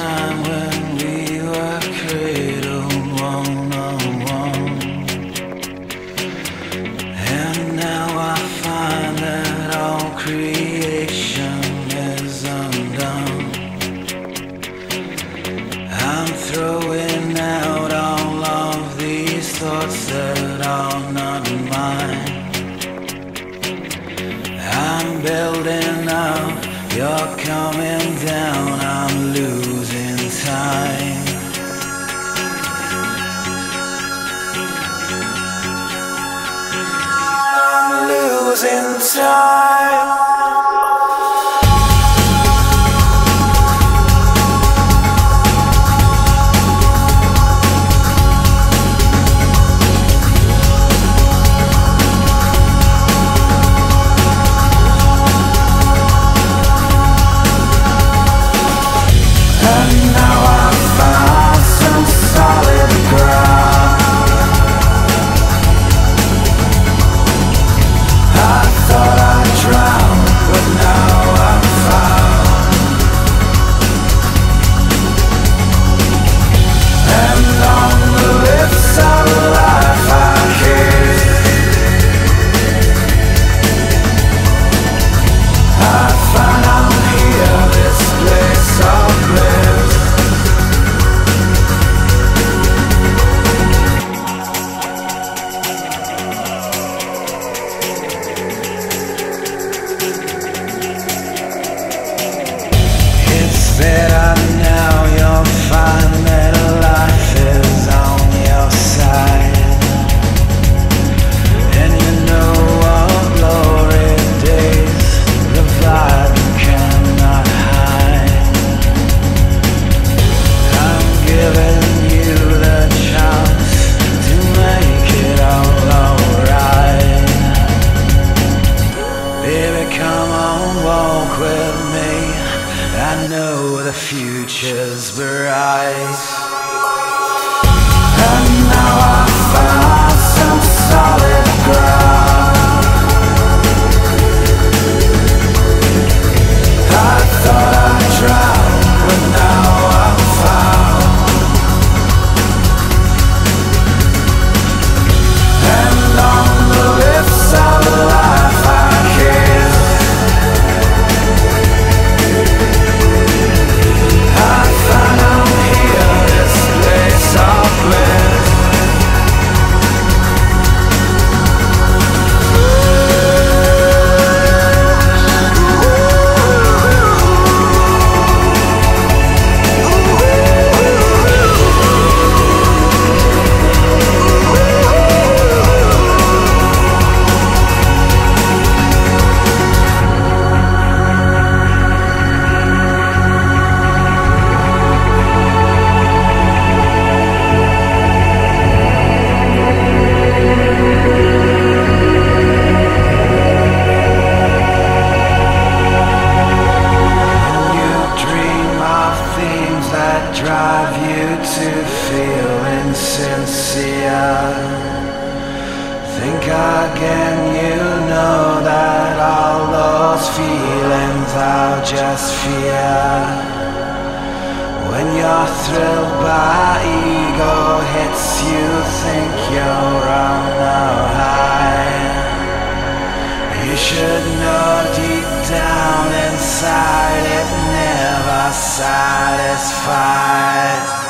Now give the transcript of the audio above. time when we were cradled one-on-one. And now I find that all creation is undone. I'm throwing out all of these thoughts that are not mine. I'm building up, you're coming down, I'm losing time. I'm losing time. I know the future's bright, and now I found some solid ground. I thought I'd drown, but now I'm found. And long the lips of life I kiss. Drive you to feel insincere. Think again, you know that all those feelings are just fear. When your thrill by ego hits you, think you're on a high. You should know deep down inside it never satisfied.